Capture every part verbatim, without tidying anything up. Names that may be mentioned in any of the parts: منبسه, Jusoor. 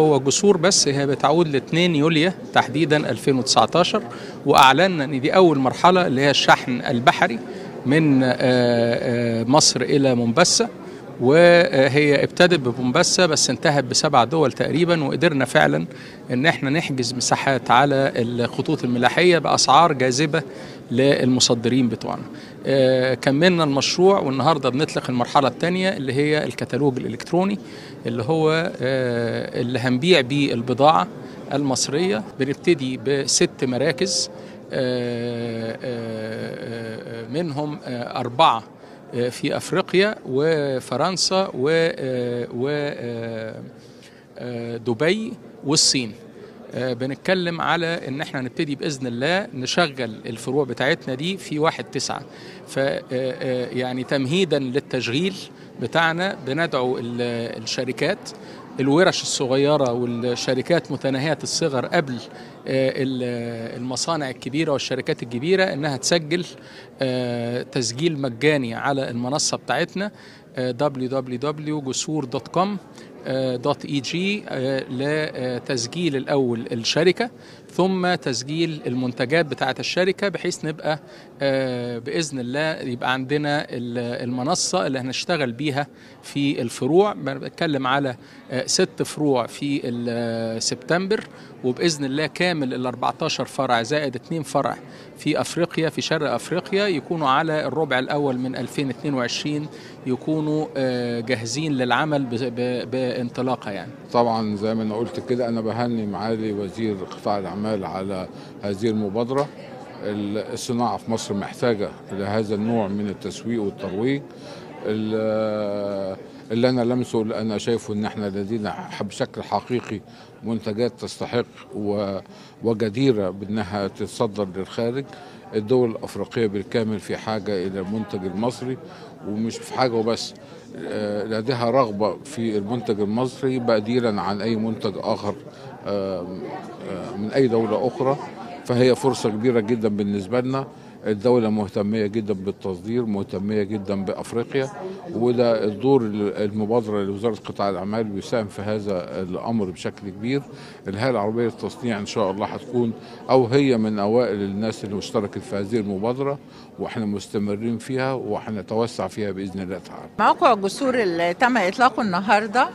هو جسور بس هي بتعود ل اتنين يوليو تحديدا ألفين وتسعتاشر، واعلنا ان دي اول مرحله اللي هي الشحن البحري من مصر الى منبسه، وهي ابتدت بمنبسه بس انتهت بسبع دول تقريبا، وقدرنا فعلا ان احنا نحجز مساحات على الخطوط الملاحيه باسعار جاذبه للمصدرين بتوعنا. آه كملنا المشروع والنهارده بنطلق المرحله الثانيه اللي هي الكتالوج الالكتروني، اللي هو آه اللي هنبيع بيه البضاعه المصريه. بنبتدي بست مراكز، آه آه منهم آه اربعه في أفريقيا وفرنسا ودبي والصين. بنتكلم على ان احنا هنبتدي باذن الله نشغل الفروع بتاعتنا دي في واحد تسعة، ف يعني تمهيدا للتشغيل بتاعنا بندعو الشركات، الورش الصغيره والشركات متناهيه الصغر قبل المصانع الكبيره والشركات الكبيره، انها تسجل تسجيل مجاني على المنصه بتاعتنا دبليو دبليو دبليو دوت جسور دوت كوم دوت اي جي لتسجيل الأول الشركة، ثم تسجيل المنتجات بتاعة الشركة، بحيث نبقى بإذن الله يبقى عندنا المنصة اللي هنشتغل بيها في الفروع. بنتكلم على ست فروع في سبتمبر، وبإذن الله كامل ال أربعتاشر فرع زائد اتنين فرع في أفريقيا في شرق أفريقيا يكونوا على الربع الأول من ألفين واتنين وعشرين يكونوا جاهزين للعمل بانطلاقه. يعني طبعا زي ما انا قلت كده، انا بهني معالي وزير قطاع الاعمال على هذه المبادره. الصناعه في مصر محتاجه لهذا النوع من التسويق والترويج. اللي انا لمسه اللي انا شايفه ان احنا لدينا بشكل حقيقي منتجات تستحق وجديره بانها تتصدر للخارج. الدول الافريقيه بالكامل في حاجه الى المنتج المصري، ومش في حاجه وبس، لديها رغبه في المنتج المصري بديلا عن اي منتج اخر من اي دوله اخرى. فهي فرصه كبيره جدا بالنسبه لنا. الدوله مهتميه جدا بالتصدير، مهتميه جدا بافريقيا، وده الدور المبادره لوزاره قطاع الاعمال بيساهم في هذا الامر بشكل كبير. الهيئه العربيه للتصنيع ان شاء الله هتكون او هي من اوائل الناس اللي اشتركت في هذه المبادره، واحنا مستمرين فيها وهنتوسع فيها باذن الله تعالى. موقع جسور اللي تم اطلاقه النهارده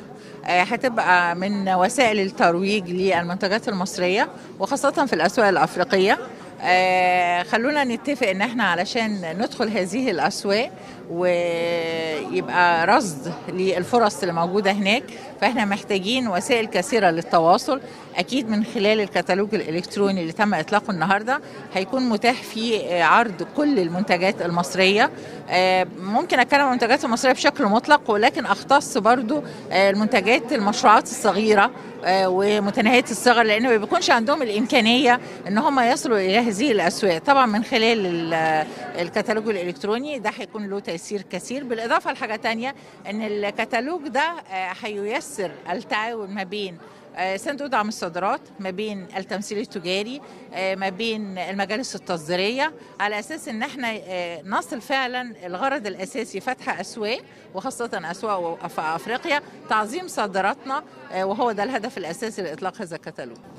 هتبقى من وسائل الترويج للمنتجات المصريه، وخاصه في الاسواق الافريقيه. آه خلونا نتفق ان احنا علشان ندخل هذه الاسواق ويبقى رصد للفرص اللي موجوده هناك، فاحنا محتاجين وسائل كثيره للتواصل. اكيد من خلال الكتالوج الالكتروني اللي تم اطلاقه النهارده هيكون متاح فيه عرض كل المنتجات المصريه. آه ممكن اتكلم عن المنتجات المصريه بشكل مطلق، ولكن اختص برضو المنتجات المشروعات الصغيره آه ومتناهيه الصغر، لان ما بيكونش عندهم الامكانيه ان هم يصلوا الى هذه الأسواق. طبعا من خلال الكتالوج الإلكتروني ده هيكون له تيسير كثير. بالإضافة لحاجة تانية، أن الكتالوج ده هييسر التعاون ما بين صندوق دعم الصادرات، ما بين التمثيل التجاري، ما بين المجالس التصديريه، على اساس ان احنا نصل فعلا الغرض الاساسي، فتح اسواق وخاصه اسواق في افريقيا، تعظيم صادراتنا، وهو ده الهدف الاساسي لاطلاق هذا الكتالوج.